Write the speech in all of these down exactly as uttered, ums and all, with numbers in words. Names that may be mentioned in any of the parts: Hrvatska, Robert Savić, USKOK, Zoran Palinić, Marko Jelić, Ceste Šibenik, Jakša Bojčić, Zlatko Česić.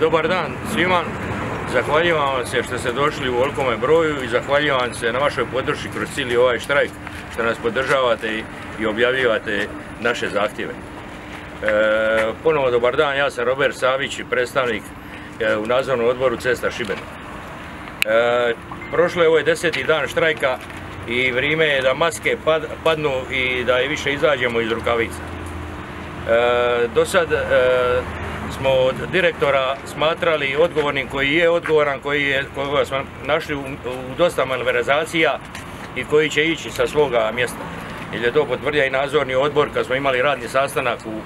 Dobar dan svima, zahvaljujem vam se što ste došli u olikome broju i zahvaljujem vam se na vašoj podršci kroz cijeli ovaj štrajk, što nas podržavate i objavljivate naše zahtjeve. Ponovo dobar dan, ja sam Robert Savić, predstavnik u nadzornom odboru Ceste Šibenik. Prošlo je ovaj deseti dan štrajka i vrijeme je da maske padnu i da je više izađemo iz rukavica. Do sad smo od direktora smatrali odgovornim koji je odgovoran, koji smo našli u dosta malverzacija i koji će ići sa svoga mjesta. Jer je to potvrdio i nadzorni odbor kad smo imali radni sastanak u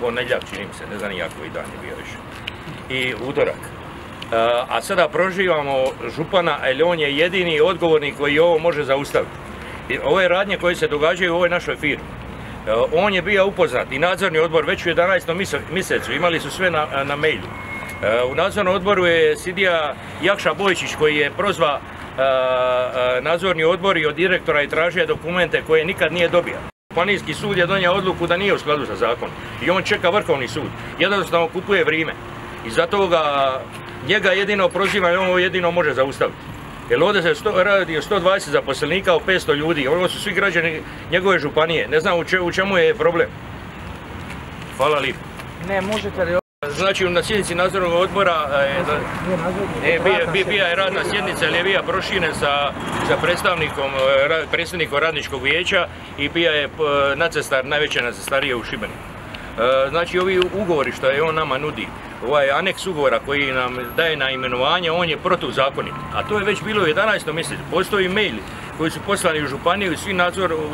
ponedjeljak, čini mi se, ne znam ni koji dan je bio više, i utorak. A sada proživamo župana, jer on je jedini odgovorni koji ovo može zaustaviti. Ove radnje koje se događaju u ovoj našoj firmi, on je bio upoznat i nadzorni odbor već u jedanaestom mjesecu, imali su sve na mailu. U nadzornom odboru je sjedio Jakša Bojčić koji je prozvao nadzorni odbor i od direktora i tražio dokumente koje nikad nije dobio. Županijski sud je donio odluku da nije u skladu sa zakonom i on čeka Vrhovni sud. Jednostavno kupuje vrijeme i zato njega jedino proziva i on jedino može zaustaviti. Jer ovdje se radi o sto dvadeset zaposlenika, o petsto ljudi, ovo su svi građani njegove županije, ne znam u čemu je problem. Hvala lijepo. Ne, možete li... Znači, na sjednici nadzornog odbora bija je radna sjednica, ali je bija proširena sa predstavnikom radničkog vijeća i bija je najveća nacestarija u Šibeniku. Znači, ovi ugovori što je on nama nudi, ovaj aneks ugovora koji nam daje na imenovanje, on je protuzakonit. A to je već bilo u jedanaestom mjesecu. Postoji mail koji su poslani u županiju i svim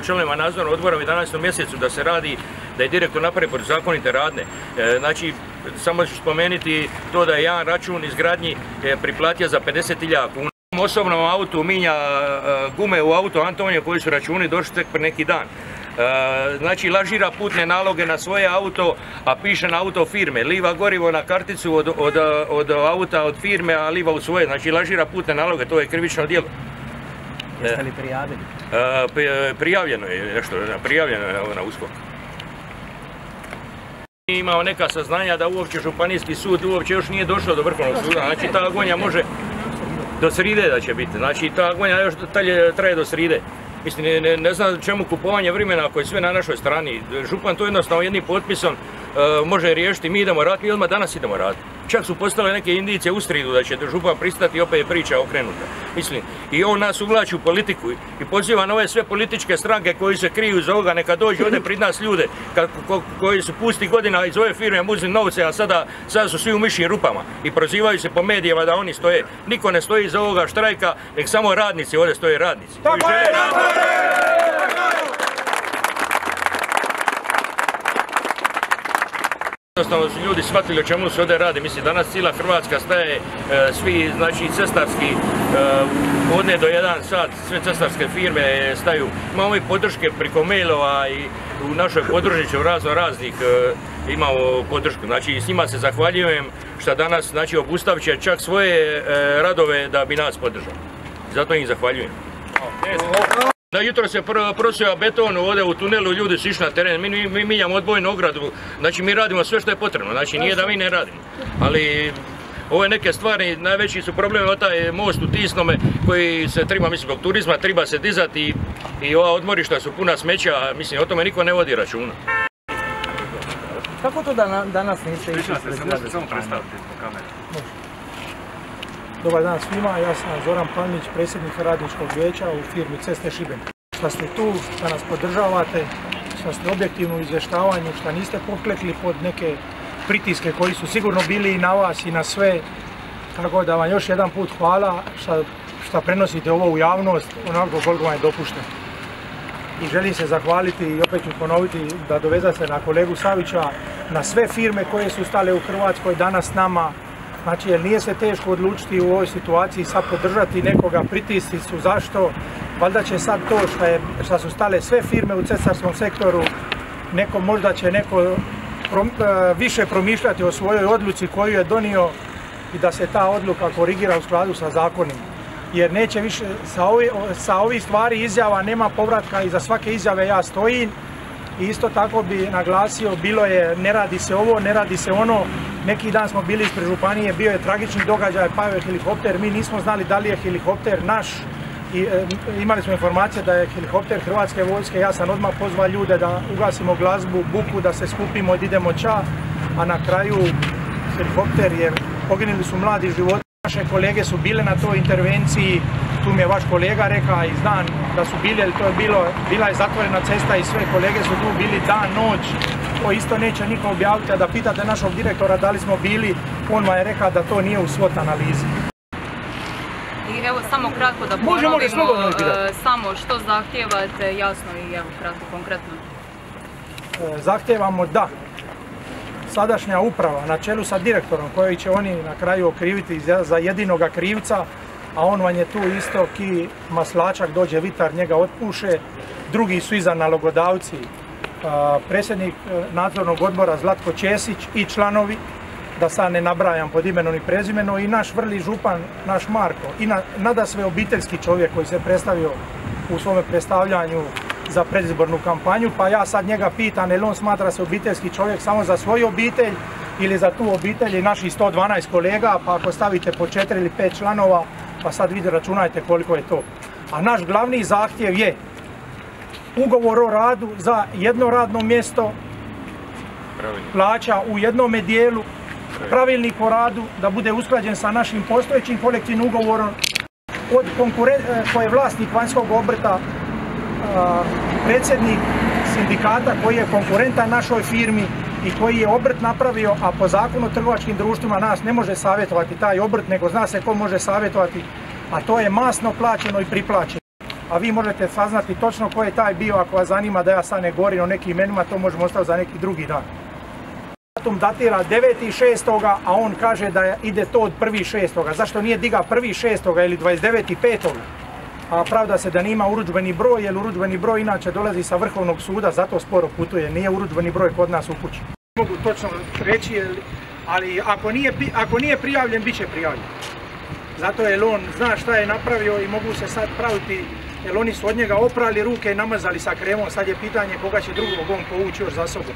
članima nadzornog odbora u jedanaestom mjesecu da se radi, da je direktor napravi protuzakonite radnje. Znači, samo ću spomenuti to da je jedan račun izgradnji priplatio za pedeset hiljada kuna. U osobnom autu minja gume u auto Antonija koji su računi došli tek pre neki dan. Znači, lažira putne naloge na svoje auto, a piše na auto firme. Liva gorivo na karticu od auta od firme, a liva u svoje. Znači, lažira putne naloge, to je krivično djelo. Jeste li prijavili? Prijavljeno je nešto, prijavljeno je na USKOK. Imao neka saznanja da uopće županijski sud uopće još nije došao do Vrhovnog suda. Znači, ta agonija može do srede da će biti. Znači, ta agonija još traje do srede. Mislim, ne znam čemu kupovanje vremena ako je sve na našoj strani. Župan to jednostavno jednim potpisom može riješiti. Mi idemo raditi, mi odmah danas idemo raditi. Čak su postale neke indicije u sridu da će župan pristati i opet je priča okrenuta. Mislim, i on nas uvlači u politiku i poziva na ove sve političke stranke koji se kriju iz ovoga, neka dođu ovdje pred nas ljude koji su pusti godina iz ove firme muzli novce, a sada su svi u mišljim rupama i prozivaju se po medijama da oni stoje. Niko ne stoji iza ovoga štrajka, nek samo radnici, ovdje stoje radnici. Tako je, tako je! Jednostavno su ljudi shvatili o čemu se ovdje radi. Mislim, danas cijela Hrvatska staje, svi, znači, cestarski, od ne do jedan sat, sve cestarske firme staju. Imamo i podrške preko mailova i u našoj podružnici u razno raznih imamo podršku. Znači, s njima se zahvaljujem što danas, znači, obustavit će čak svoje radove da bi nas podržali. Zato im zahvaljujem. Da, jutro se prosio beton ovdje u tunelu, ljudi su išli na teren, mi mijenjamo odbojnu ogradu, znači mi radimo sve što je potrebno, znači nije da mi ne radimo. Ali ove neke stvari, najveći su problemi, taj most u Tisnome koji se treba, mislim, zbog turizma treba se dizati i ova odmorišta su puna smeća, mislim, o tome niko ne vodi računa. Kako to da danas niste išli? Pričate se, možete samo predstaviti po kameru. Dobar dan svima, ja sam Zoran Palinić, predsjednik radničkog vijeća u firmi Ceste Šibenik. Šta ste tu, šta nas podržavate, šta ste objektivno u izvještavanju, šta niste poklekli pod neke pritiske koji su sigurno bili i na vas i na sve. Tako da vam još jedan put hvala šta, šta prenosite ovo u javnost, onako koliko vam je dopušteno. I želim se zahvaliti i opet ću ponoviti da dovezam se na kolegu Savića, na sve firme koje su stale u Hrvatskoj danas s nama. Znači, jer nije se teško odlučiti u ovoj situaciji sad podržati nekoga, pritisci su zašto, valjda će sad to što su stale sve firme u cestarskom sektoru, neko možda će neko prom, više promišljati o svojoj odluci koju je donio i da se ta odluka korigira u skladu sa zakonima. Jer neće više, sa, ovi, sa ovih stvari izjava nema povratka i za svake izjave ja stojim. I isto tako bi naglasio, bilo je ne radi se ovo, ne radi se ono, Neki dan smo bili ispred županije, bio je tragični događaj, pao je helikopter, mi nismo znali da li je helikopter naš. I, e, imali smo informacije da je helikopter Hrvatske vojske, ja sam odmah pozvao ljude da ugasimo glazbu, buku, da se skupimo i idemo ča, a na kraju helikopter je, poginuli su mladi životi, naše kolege su bile na toj intervenciji, tu mi je vaš kolega rekao i znam da su bile, to je bilo, bila je zatvorena cesta i sve kolege su tu bili dan, noć, to isto neće niko objaviti, a da pitate našog direktora da li smo bili, on vam je rekao da to nije u svot analizi. I evo samo kratko da ponovimo e, samo što zahtijevate, jasno i evo kratko, konkretno. E, zahtijevamo da sadašnja uprava na čelu sa direktorom koji će oni na kraju okriviti za jedinoga krivca, a on vam je tu isto ki maslačak, dođe vitar, njega otpuše, drugi su iza nalogodavci, e, predsjednik nadzornog odbora Zlatko Česić i članovi, da sad ne nabrajam pod imenom i prezimeno, i naš vrli župan, naš Marko, i na, nadasve obiteljski čovjek koji se predstavio u svome predstavljanju za predizbornu kampanju, pa ja sad njega pitan, jel on smatra se obiteljski čovjek samo za svoju obitelj ili za tu obitelj i naših sto dvanaest kolega, pa ako stavite po četiri ili pet članova, pa sad vidi računajte koliko je to. A naš glavni zahtjev je ugovor o radu za jedno radno mjesto, plaća u jednome dijelu, pravilnik o radu da bude usklađen sa našim postojećim kolektivnim ugovorom od koji je vlasnik vanjskog obrta, predsjednik sindikata koji je konkurentan našoj firmi i koji je obrt napravio, a po zakonu o trgovačkim društvima nas ne može savjetovati taj obrt, nego zna se ko može savjetovati, a to je masno plaćeno i priplaćeno. A vi možete saznati točno ko je taj bio, ako vas zanima da ja sad ne govorim o nekim imenima, to možemo ostaviti za neki drugi dan. Datum datira deveti šesti a on kaže da ide to od prvi šesti Zašto nije diga prvi šesti ili dvadeset deveti peti A pravda se da nima urudžbeni broj, jer urudžbeni broj inače dolazi sa Vrhovnog suda, zato sporo putuje. Nije urudžbeni broj kod nas u kući. Mogu točno reći, ali ako nije, ako nije prijavljen, bit će prijavljen. Zato jer on zna šta je napravio i mogu se sad praviti, jer oni su od njega oprali ruke i namazali sa kremom. Sad je pitanje koga će drugog on povući još za sobom.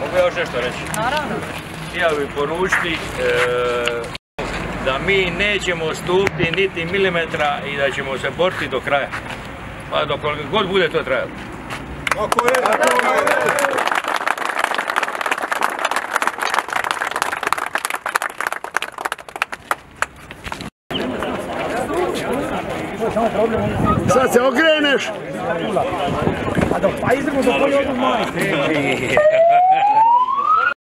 Mogu još nešto reći? Naravno. Ja bih poručiti e, da mi nećemo odstupiti niti milimetra i da ćemo se boriti do kraja. Pa dok god bude to trajalo. Tako je, tako je. Sad se okreneš! A dok pa izremu do koji odmah.